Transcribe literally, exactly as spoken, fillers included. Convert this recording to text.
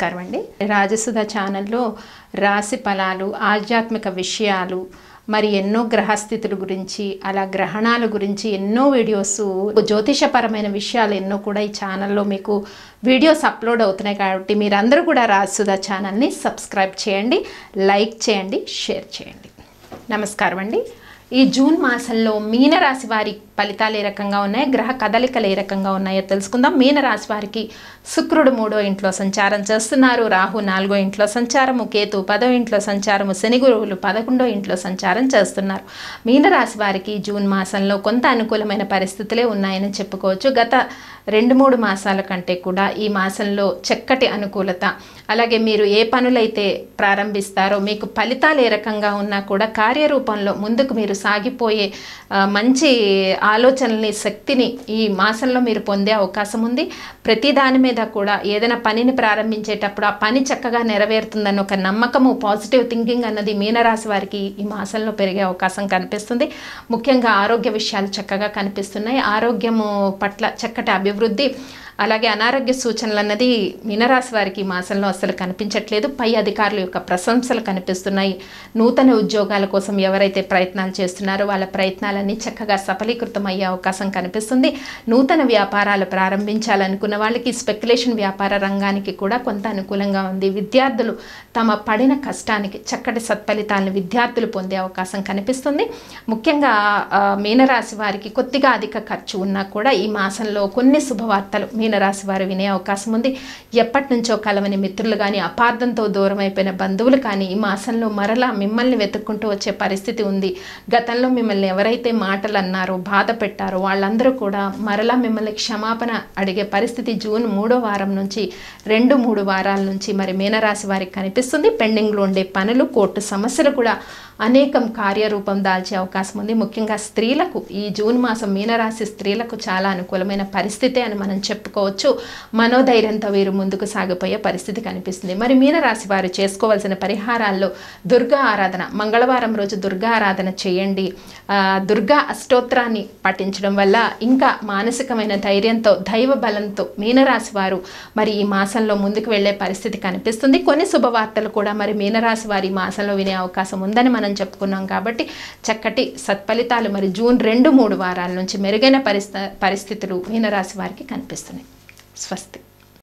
నమస్కారం అండి. రాజసుధ ఛానల్లో రాశి ఫలాలు, ఆధ్యాత్మిక విషయాలు, మరి ఎన్నో గ్రహస్థితుల గురించి, అలా గ్రహణాల గురించి ఎన్నో వీడియోస్, జ్యోతిషపరమైన విషయాలు ఎన్నో కూడా ఈ ఛానల్లో మీకు వీడియోస్ అప్లోడ్ అవుతున్నాయి. కాబట్టి మీరందరూ కూడా రాజసుధ ఛానల్ని సబ్స్క్రైబ్ చేయండి, లైక్ చేయండి, షేర్ చేయండి. నమస్కారం అండి. ఈ జూన్ మాసంలో మీనరాశి వారి ఫలితాలు ఏ రకంగా ఉన్నాయో, గ్రహ కదలికలు ఏ రకంగా ఉన్నాయో తెలుసుకుందాం. మీనరాశి వారికి శుక్రుడు మూడో ఇంట్లో సంచారం చేస్తున్నారు, రాహు నాలుగో ఇంట్లో సంచారము, కేతు పదో ఇంట్లో సంచారము, శని గురువులు పదకొండో ఇంట్లో సంచారం చేస్తున్నారు. మీనరాశి వారికి జూన్ మాసంలో కొంత అనుకూలమైన పరిస్థితులే ఉన్నాయని చెప్పుకోవచ్చు. గత రెండు మూడు మాసాల కంటే కూడా ఈ మాసంలో చక్కటి అనుకూలత, అలాగే మీరు ఏ పనులైతే ప్రారంభిస్తారో మీకు ఫలితాలు ఏ రకంగా ఉన్నా కూడా కార్యరూపంలో ముందుకు మీరు సాగిపోయే మంచి ఆలోచనల్ని, శక్తిని ఈ మాసంలో మీరు పొందే అవకాశం ఉంది. ప్రతి దాని మీద కూడా ఏదైనా పనిని ప్రారంభించేటప్పుడు ఆ పని చక్కగా నెరవేరుతుందన్న ఒక నమ్మకము, పాజిటివ్ థింకింగ్ అన్నది మీనరాశి వారికి ఈ మాసంలో పెరిగే అవకాశం కనిపిస్తుంది. ముఖ్యంగా ఆరోగ్య విషయాలు చక్కగా కనిపిస్తున్నాయి. ఆరోగ్యము పట్ల చక్కటి అభివృద్ధి, అలాగే అనారోగ్య సూచనలు అన్నది మీనరాశి వారికి ఈ మాసంలో అసలు కనిపించట్లేదు. పై అధికారుల యొక్క ప్రశంసలు కనిపిస్తున్నాయి. నూతన ఉద్యోగాల కోసం ఎవరైతే ప్రయత్నాలు చేస్తున్నారో వాళ్ళ ప్రయత్నాలన్నీ చక్కగా సఫలీకృతం అయ్యే అవకాశం కనిపిస్తుంది. నూతన వ్యాపారాలు ప్రారంభించాలనుకున్న వాళ్ళకి స్పెక్యులేషన్ వ్యాపార రంగానికి కూడా కొంత అనుకూలంగా ఉంది. విద్యార్థులు తమ పడిన కష్టానికి చక్కటి సత్ఫలితాలను విద్యార్థులు పొందే అవకాశం కనిపిస్తుంది. ముఖ్యంగా మీనరాశి వారికి కొద్దిగా అధిక ఖర్చు ఉన్నా కూడా ఈ మాసంలో కొన్ని శుభవార్తలు మీనరాశి వారు వినే అవకాశం ఉంది. ఎప్పటి నుంచో కలవని మిత్రులు కానీ, అపార్థంతో దూరం అయిపోయిన బంధువులు కానీ ఈ మాసంలో మరలా మిమ్మల్ని వెతుక్కుంటూ వచ్చే పరిస్థితి ఉంది. గతంలో మిమ్మల్ని ఎవరైతే మాటలు అన్నారో, బాధ పెట్టారో వాళ్ళందరూ కూడా మరలా మిమ్మల్ని క్షమాపణ అడిగే పరిస్థితి జూన్ మూడో వారం నుంచి, రెండు మూడు వారాల నుంచి మరి మీనరాశి వారికి కనిపిస్తుంది. పెండింగ్లో ఉండే పనులు, కోర్టు సమస్యలు కూడా అనేకం కార్యరూపం దాల్చే అవకాశం ఉంది. ముఖ్యంగా స్త్రీలకు ఈ జూన్ మాసం మీనరాశి స్త్రీలకు చాలా అనుకూలమైన పరిస్థితి అని మనం చెప్పుకోవచ్చు. మనోధైర్యంతో వీరు ముందుకు సాగిపోయే పరిస్థితి కనిపిస్తుంది. మరి మీనరాశి వారు చేసుకోవాల్సిన పరిహారాల్లో దుర్గా ఆరాధన, మంగళవారం రోజు దుర్గా ఆరాధన చేయండి. దుర్గా అష్టోత్తరాన్ని పఠించడం వల్ల ఇంకా మానసికమైన ధైర్యంతో, దైవ బలంతో మీనరాశి వారు మరి ఈ మాసంలో ముందుకు వెళ్లే పరిస్థితి కనిపిస్తుంది. కొన్ని శుభవార్తలు కూడా మరి మీనరాశి వారి మాసంలో వినే అవకాశం ఉందని మనం చెప్పుకున్నాం. కాబట్టి చక్కటి సత్ఫలితాలు మరి జూన్ రెండు మూడు వారాల నుంచి మెరుగైన పరిస్థితులు మీనరాశి వారికి కనిపిస్తున్నాయి. స్వస్తి.